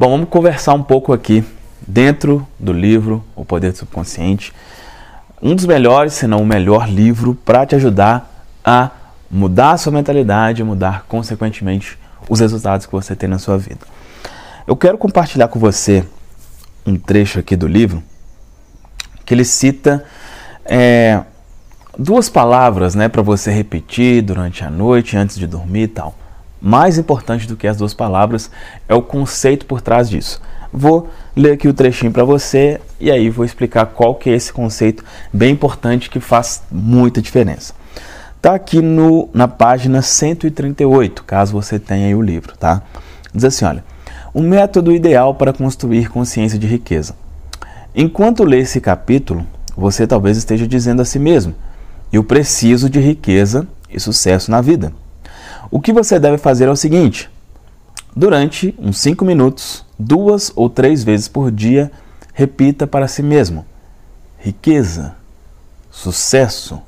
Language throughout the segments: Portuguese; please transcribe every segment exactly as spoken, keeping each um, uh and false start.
Bom, vamos conversar um pouco aqui dentro do livro O Poder do Subconsciente. Um dos melhores, se não o melhor livro para te ajudar a mudar a sua mentalidade e mudar, consequentemente, os resultados que você tem na sua vida. Eu quero compartilhar com você um trecho aqui do livro que ele cita é, duas palavras, né, para você repetir durante a noite, antes de dormir e tal. Mais importante do que as duas palavras é o conceito por trás disso. Vou ler aqui o trechinho para você e aí vou explicar qual que é esse conceito bem importante que faz muita diferença. Tá aqui no, na página cento e trinta e oito, caso você tenha aí o livro, tá? Diz assim, olha: o método ideal para construir consciência de riqueza. Enquanto lê esse capítulo, você talvez esteja dizendo a si mesmo: eu preciso de riqueza e sucesso na vida. O que você deve fazer é o seguinte: durante uns cinco minutos, duas ou três vezes por dia, repita para si mesmo: riqueza, sucesso.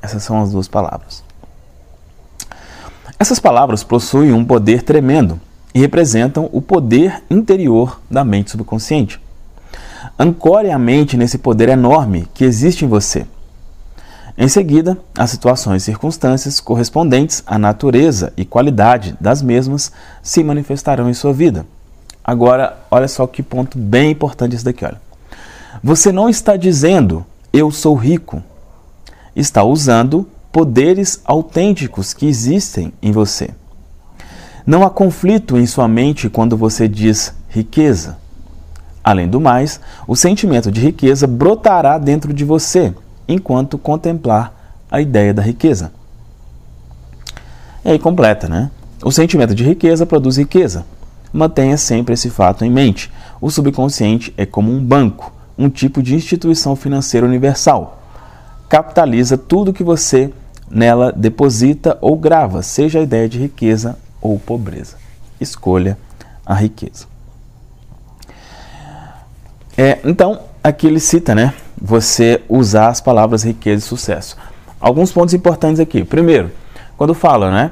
Essas são as duas palavras. Essas palavras possuem um poder tremendo e representam o poder interior da mente subconsciente. Ancore a mente nesse poder enorme que existe em você. Em seguida, as situações e circunstâncias correspondentes à natureza e qualidade das mesmas se manifestarão em sua vida. Agora, olha só que ponto bem importante esse daqui, olha. Você não está dizendo, eu sou rico. Está usando poderes autênticos que existem em você. Não há conflito em sua mente quando você diz riqueza. Além do mais, o sentimento de riqueza brotará dentro de você enquanto contemplar a ideia da riqueza. E aí completa, né? O sentimento de riqueza produz riqueza. Mantenha sempre esse fato em mente. O subconsciente é como um banco, um tipo de instituição financeira universal. Capitaliza tudo que você nela deposita ou grava, seja a ideia de riqueza ou pobreza. Escolha a riqueza. É, então, aqui ele cita, né? Você usar as palavras riqueza e sucesso. Alguns pontos importantes aqui. Primeiro, quando fala, né?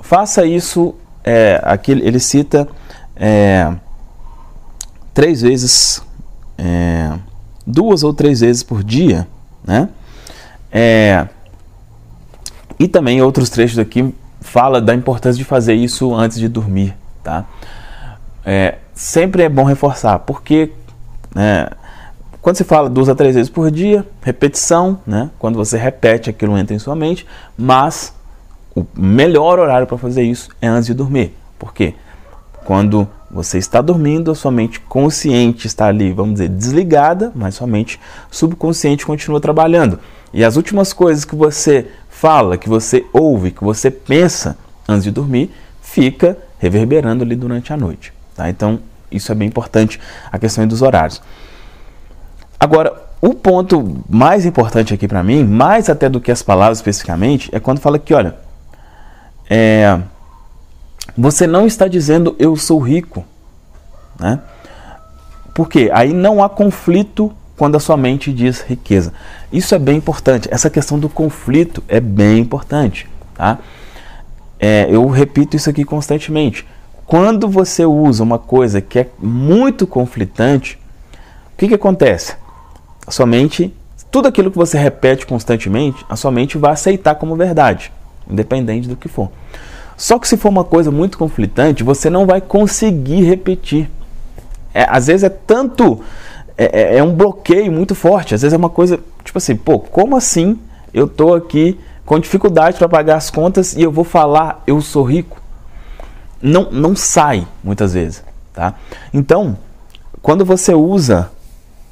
Faça isso, é, aqui ele cita é, três vezes, é, duas ou três vezes por dia, né? É, e também outros trechos aqui fala da importância de fazer isso antes de dormir, tá? É, sempre é bom reforçar, porque, né, quando se fala duas a três vezes por dia, repetição, né? Quando você repete, aquilo entra em sua mente, mas o melhor horário para fazer isso é antes de dormir. Por quê? Quando você está dormindo, a sua mente consciente está ali, vamos dizer, desligada, mas sua mente subconsciente continua trabalhando. E as últimas coisas que você fala, que você ouve, que você pensa antes de dormir, fica reverberando ali durante a noite, tá? Então, isso é bem importante, a questão dos horários. Agora, o ponto mais importante aqui para mim, mais até do que as palavras especificamente, é quando fala aqui, olha, é, você não está dizendo eu sou rico, né? Porque aí não há conflito quando a sua mente diz riqueza. Isso é bem importante, essa questão do conflito é bem importante, tá? É, eu repito isso aqui constantemente. Quando você usa uma coisa que é muito conflitante, o que que acontece? A sua mente, tudo aquilo que você repete constantemente, a sua mente vai aceitar como verdade, independente do que for. Só que se for uma coisa muito conflitante, você não vai conseguir repetir. É, às vezes é tanto, é, é um bloqueio muito forte, às vezes é uma coisa, tipo assim, pô, como assim eu tô aqui com dificuldade para pagar as contas e eu vou falar eu sou rico? Não, não sai, muitas vezes, tá? Então, quando você usa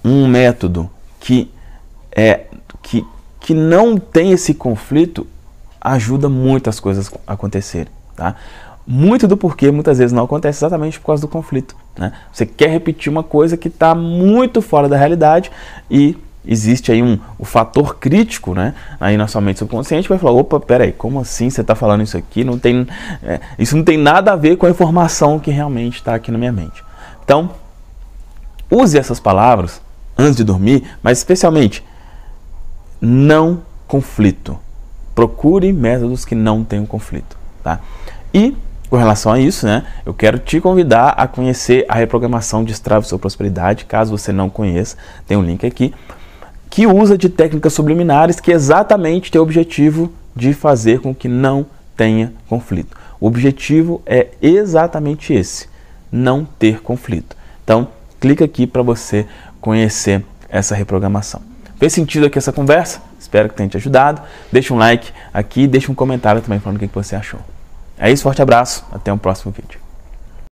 um método que, é, que, que não tem esse conflito, ajuda muito as coisas a acontecerem, tá? Muito do porquê muitas vezes não acontece exatamente por causa do conflito, né? Você quer repetir uma coisa que está muito fora da realidade e existe aí um, um fator crítico, né? Aí na sua mente subconsciente vai falar, opa, peraí, como assim você está falando isso aqui? Não tem, é, isso não tem nada a ver com a informação que realmente está aqui na minha mente. Então, use essas palavras antes de dormir, mas especialmente, não conflito. Procure métodos que não tenham conflito, tá? E com relação a isso, né, eu quero te convidar a conhecer a reprogramação Destrave Sua Prosperidade, caso você não conheça, tem um link aqui, que usa de técnicas subliminares que exatamente tem o objetivo de fazer com que não tenha conflito. O objetivo é exatamente esse, não ter conflito. Então, clica aqui para você conhecer essa reprogramação. Fez sentido aqui essa conversa? Espero que tenha te ajudado. Deixa um like aqui, deixa um comentário também falando o que você achou. É isso, forte abraço, até o próximo vídeo.